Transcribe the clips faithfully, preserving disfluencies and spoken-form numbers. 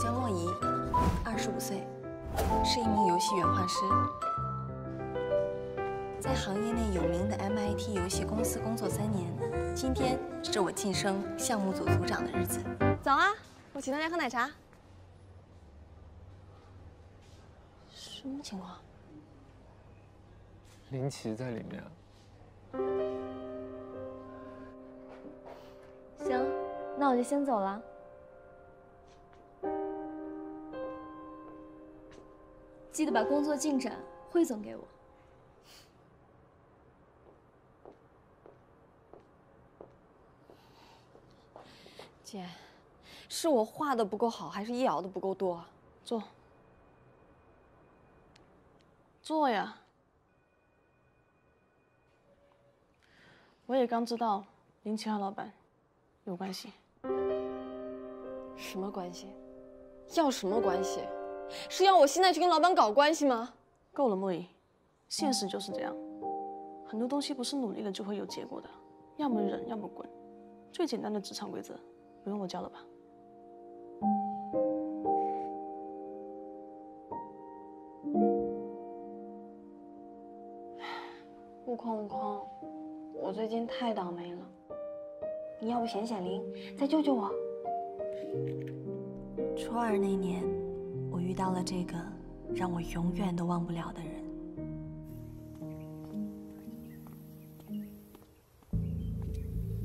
叫莫怡，二十五岁，是一名游戏原画师，在行业内有名的 M I T 游戏公司工作三年。今天是我晋升项目组组长的日子。早啊，我请大家喝奶茶。什么情况？林奇在里面。 行，那我就先走了。记得把工作进展汇总给我。姐，是我画的不够好，还是易熬的不够多？坐，坐呀。我也刚知道林奇和老板。 有关系？什么关系？要什么关系？是要我现在去跟老板搞关系吗？够了，莫姨，现实就是这样，很多东西不是努力了就会有结果的，要么忍，要么滚。最简单的职场规则，不用我教了吧？悟空，悟空，我最近太倒霉了。 你要不显显灵，再救救我。初二那年，我遇到了这个让我永远都忘不了的人。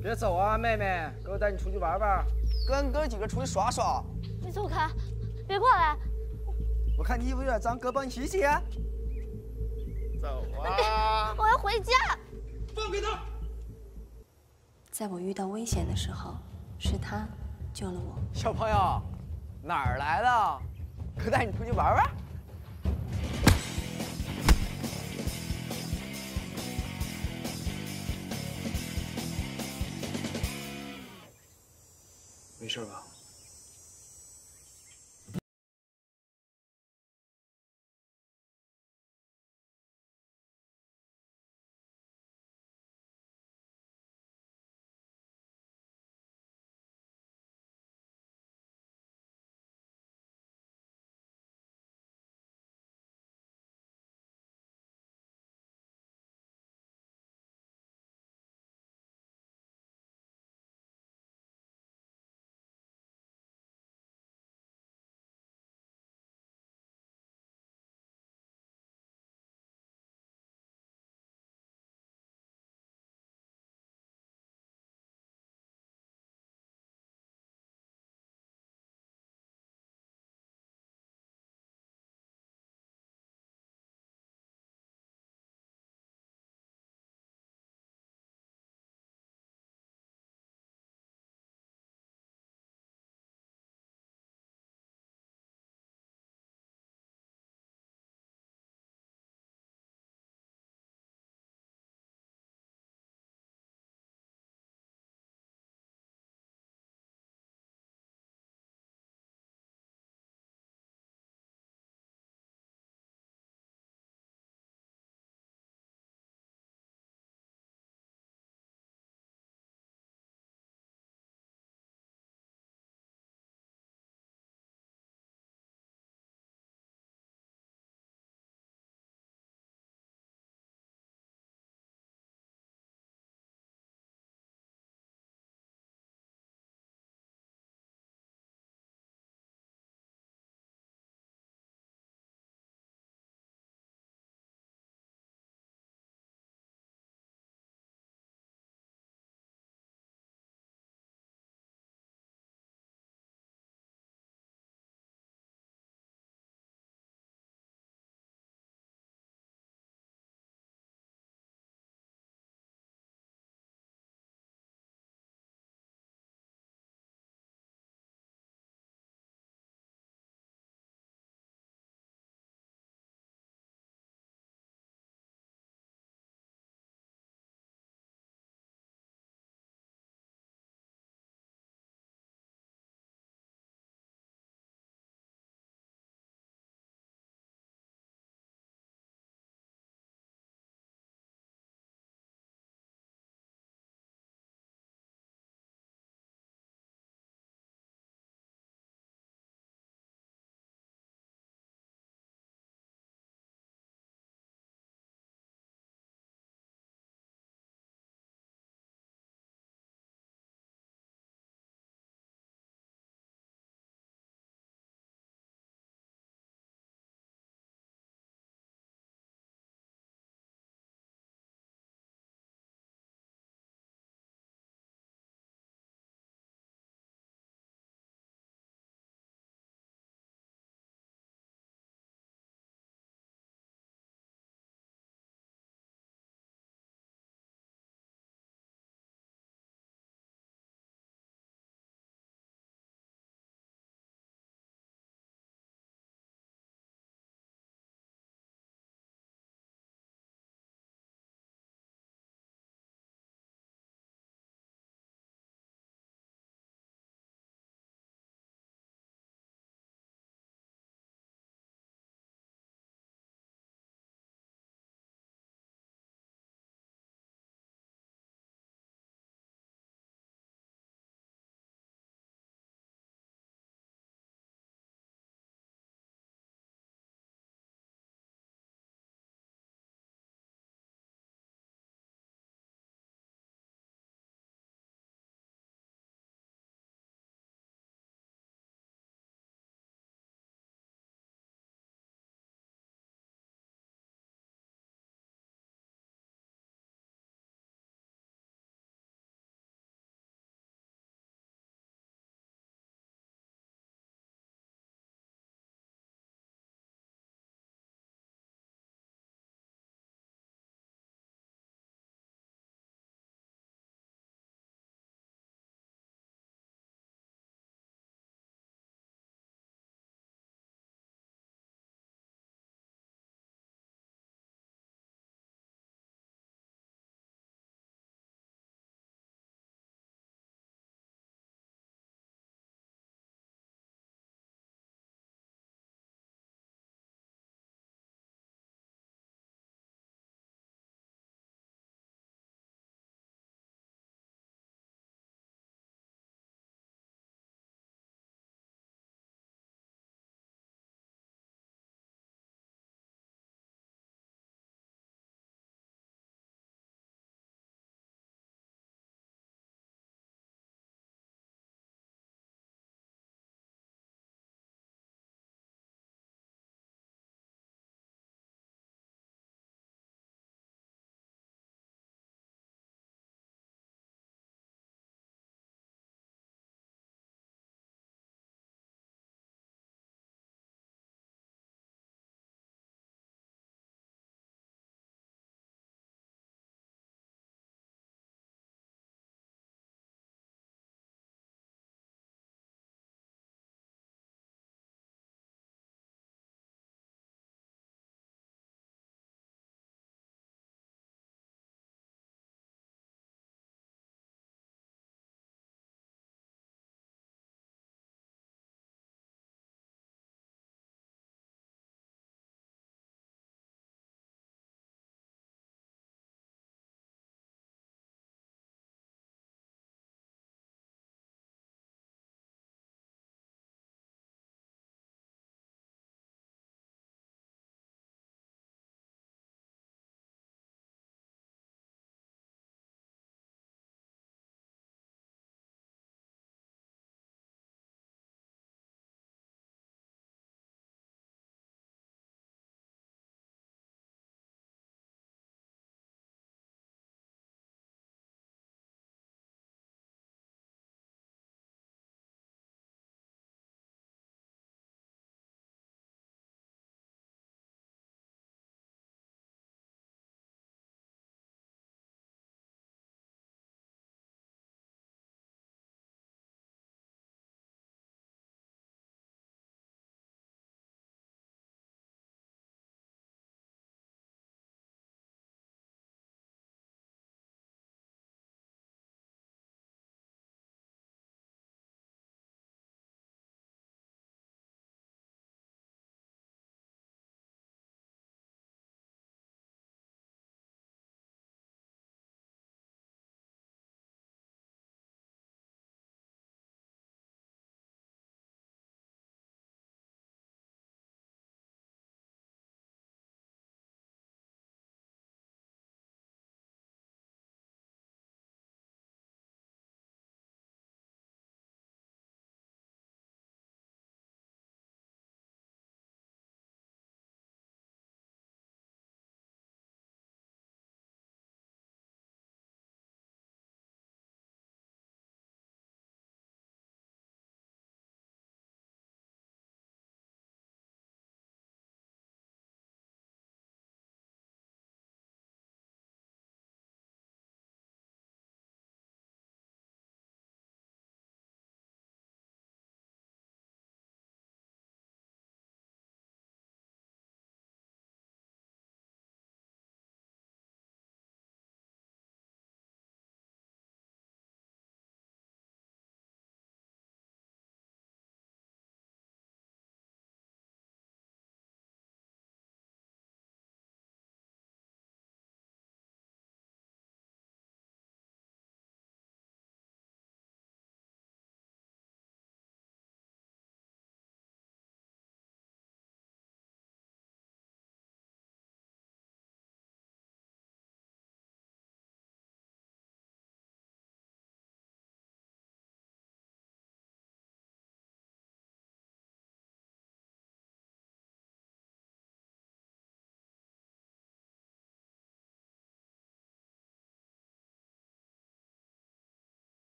别走啊，妹妹，哥哥带你出去玩玩，跟哥几个出去耍耍。你走开，别过来。我看你衣服有点脏，哥帮你洗洗。走啊！我要回家。放开他。 在我遇到危险的时候，是他救了我。小朋友，哪儿来的？哥带你出去玩玩。没事吧？